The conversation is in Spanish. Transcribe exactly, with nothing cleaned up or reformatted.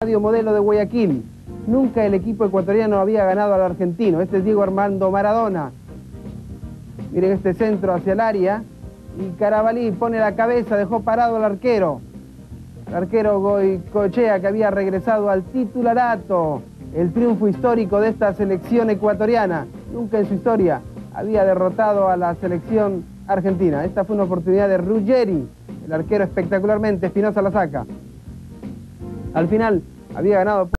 Radio Modelo de Guayaquil. Nunca el equipo ecuatoriano había ganado al argentino. Este es Diego Armando Maradona. Miren este centro hacia el área. Y Carabalí pone la cabeza, dejó parado al arquero. El arquero Goycochea, que había regresado al titularato. El triunfo histórico de esta selección ecuatoriana. Nunca en su historia había derrotado a la selección argentina. Esta fue una oportunidad de Ruggeri. El arquero espectacularmente, Espinoza la saca. Al final había ganado...